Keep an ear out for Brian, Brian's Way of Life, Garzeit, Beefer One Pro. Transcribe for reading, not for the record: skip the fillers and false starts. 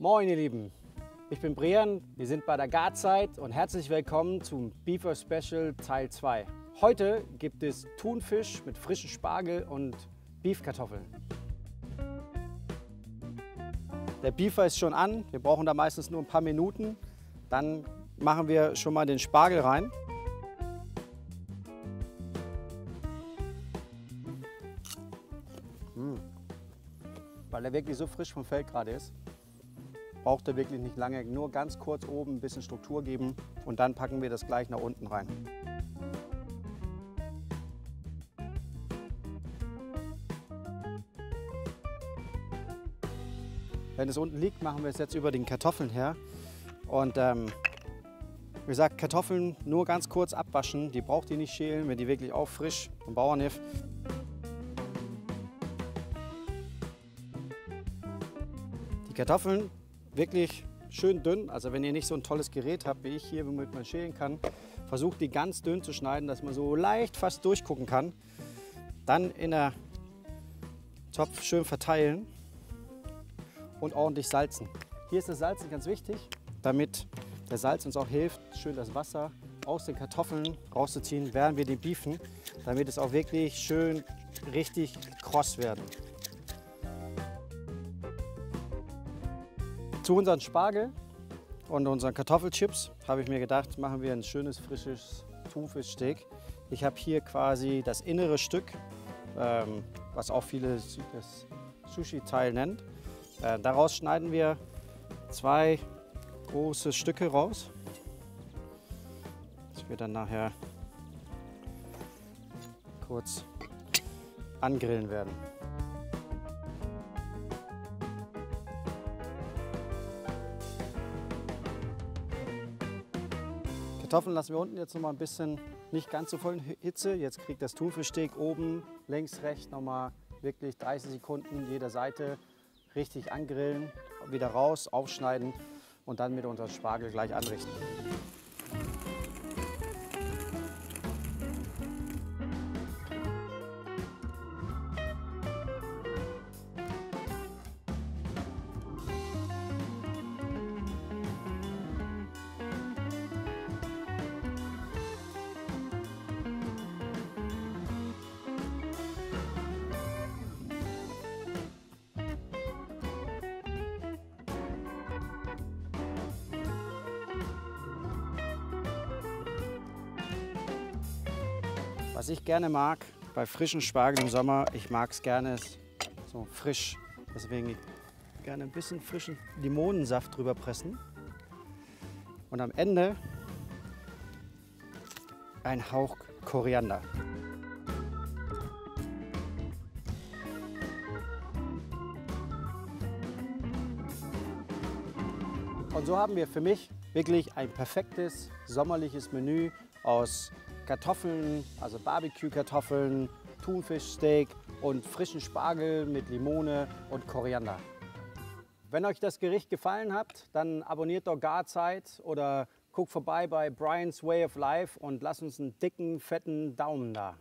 Moin ihr Lieben, ich bin Brian, wir sind bei der Garzeit und herzlich willkommen zum Beaver Special Teil 2. Heute gibt es Thunfisch mit frischem Spargel und Beefkartoffeln. Der Beaver ist schon an, wir brauchen da meistens nur ein paar Minuten. Dann machen wir schon mal den Spargel rein. Weil er wirklich so frisch vom Feld gerade ist. Braucht er wirklich nicht lange, nur ganz kurz oben ein bisschen Struktur geben und dann packen wir das gleich nach unten rein. Wenn es unten liegt, machen wir es jetzt über den Kartoffeln her. Und wie gesagt, Kartoffeln nur ganz kurz abwaschen, die braucht ihr nicht schälen, wenn die wirklich auch frisch vom Bauernhof. Die Kartoffeln wirklich schön dünn, also wenn ihr nicht so ein tolles Gerät habt wie ich hier, womit man schälen kann, versucht die ganz dünn zu schneiden, dass man so leicht fast durchgucken kann. Dann in der Topf schön verteilen und ordentlich salzen. Hier ist das Salzen ganz wichtig, damit der Salz uns auch hilft, schön das Wasser aus den Kartoffeln rauszuziehen, während wir die beefen, damit es auch wirklich schön richtig kross werden. Zu unseren Spargel und unseren Kartoffelchips habe ich mir gedacht, machen wir ein schönes, frisches Thunfischsteak. Ich habe hier quasi das innere Stück, was auch viele das Sushi-Teil nennt. Daraus schneiden wir zwei große Stücke raus, dass wir dann nachher kurz angrillen werden. Kartoffeln lassen wir unten jetzt noch mal ein bisschen nicht ganz so voll Hitze. Jetzt kriegt das Thunfischsteak oben längs rechts noch mal wirklich 30 Sekunden jeder Seite richtig angrillen, wieder raus, aufschneiden und dann mit unserem Spargel gleich anrichten. Was ich gerne mag bei frischem Spargel im Sommer, ich mag es gerne so frisch. Deswegen gerne ein bisschen frischen Limonensaft drüber pressen. Und am Ende ein Hauch Koriander. Und so haben wir für mich wirklich ein perfektes sommerliches Menü aus Kartoffeln, also Barbecue-Kartoffeln, Thunfischsteak und frischen Spargel mit Limone und Koriander. Wenn euch das Gericht gefallen hat, dann abonniert doch Garzeit oder guckt vorbei bei Brian's Way of Life und lasst uns einen dicken, fetten Daumen da.